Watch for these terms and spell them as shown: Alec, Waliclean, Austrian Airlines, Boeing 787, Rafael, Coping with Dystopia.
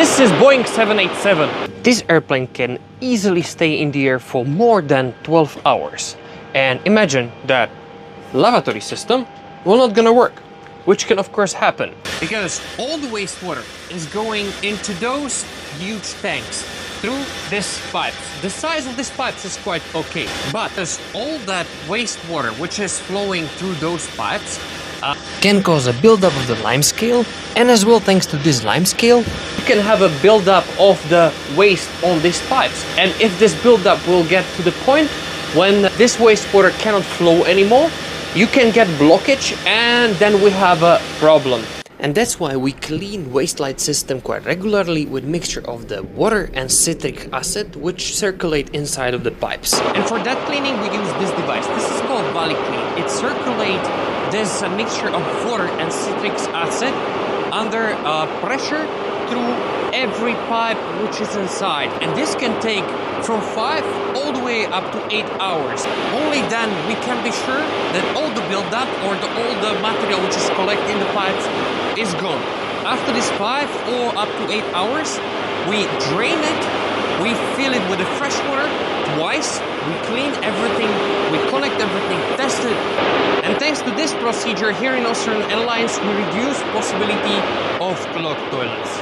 This is Boeing 787. This airplane can easily stay in the air for more than 12 hours. And imagine that lavatory system will not gonna work, which can of course happen. Because all the wastewater is going into those huge tanks through these pipes. The size of these pipes is quite okay, but as all that wastewater which is flowing through those pipes can cause a buildup of the limescale, and as well, thanks to this limescale, you can have a buildup of the waste on these pipes. And if this buildup will get to the point when this wastewater cannot flow anymore, you can get blockage, and then we have a problem. And that's why we clean waste light system quite regularly with mixture of the water and citric acid, which circulate inside of the pipes. And for that cleaning, we use this device. This is called Waliclean. It circulates this mixture of water and citric acid under pressure through every pipe which is inside, and this can take from 5 all the way up to 8 hours. Only then we can be sure that all the buildup or all the material which is collected in the pipes is gone. After this 5 or up to 8 hours, we drain it, we fill it with the fresh water twice, we clean everything, we collect everything, test it. And thanks to this procedure here in Austrian Airlines, we reduce possibility of clogged toilets.